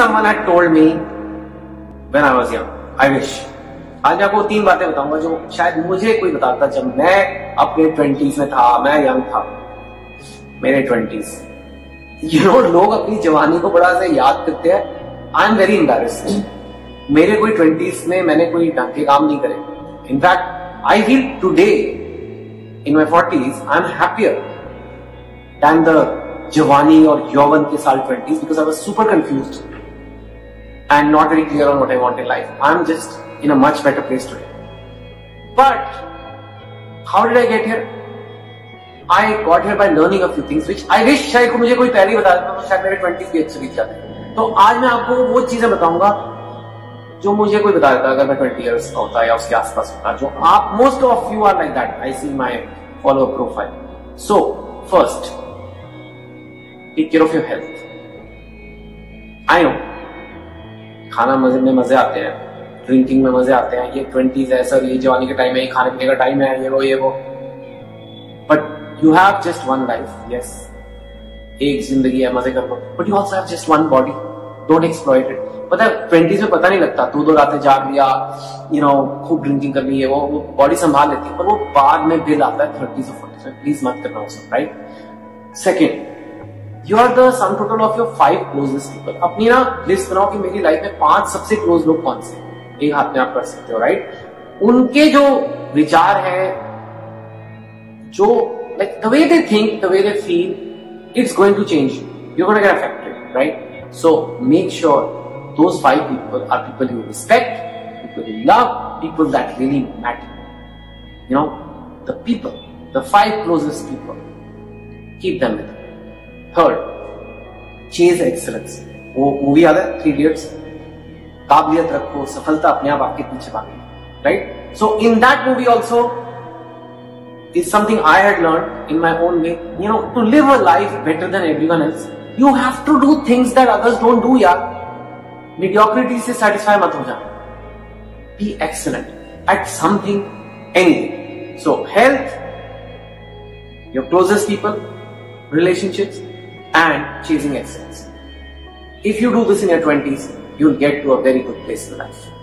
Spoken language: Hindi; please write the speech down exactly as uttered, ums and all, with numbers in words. someone had told me when I was young, I wish. आज आपको तीन बातें बताऊंगा जो शायद मुझे कोई बताता जब मैं अपने ट्वेंटीज में था, मैं यंग था, मेरे ट्वेंटीज. You know, लोग अपनी जवानी को बड़ा से याद करते हैं. I am very embarrassed. मेरे कोई ट्वेंटीज में मैंने कोई ढंग के काम नहीं करे. In fact I feel today in my forties I am happier than the जवानी और यौवन के साल twenties because I was super confuse and not very clear on what I want in life. I'm just in a much better place today. But how did I get here? I got here by learning a few things which I wish शायद को मुझे कोई पहले बता देता तो शायद मेरे ट्वेंटीज़ भी अच्छे बीत जाते. तो आज मैं आपको वो चीजें बताऊंगा जो मुझे कोई बता देता अगर मैं ट्वेंटी इयर्स का होता या उसके आसपास होता. जो आप most of you are like that. I see my follow profile. So first, take care of your health. I know खाना मजे में मजे आते हैं, ड्रिंकिंग में मजे आते हैं, ये ट्वेंटीज है सर, ये जवानी का टाइम है, ये खाने पीने का टाइम है, ये वो ये वो. But you have just one life. Yes, एक जिंदगी है, मजे कर लो. But you also have just one body. Don't exploit it. पता है ट्वेंटीज में पता नहीं लगता, दो दो रातें जाग लिया, यू नो खूब ड्रिंकिंग कर ली, ये वो वो बॉडी संभाल लेती है. पर वो बाद में बिल आता है थर्टीज और फोर्टीज में. प्लीज मत करना उसको. Right. Second, You are the sum total of your five closest people. अपनी ना लिस्ट बनाओ कि मेरी लाइफ में पांच सबसे क्लोज लोग कौन से. एक हाथ में आप कर सकते हो. राइट. उनके जो विचार हैं, जो like the way they think, the way they feel, it's going to change you. You're going to get affected, right? So make sure those five people are people you respect, people you love, people that really matter. You know, the people, the five closest people. Keep them with you. Third, chase excellence. वो मूवी याद है, थ्री इडियट्स. काबिलियत रखो, सफलता अपने आप आपके पीछे भागेगी. Right. So in that movie also is something I had learn in my own way. You know, to live a life better than everyone else, you have to do things that others don't do. यार, मीडियोक्रिटी से सेटिस्फाई मत हो जाओ. Be excellent at something, anything. So health, your closest people, relationships and chasing excellence. If you do this in your twenties, you'll get to a very good place in life.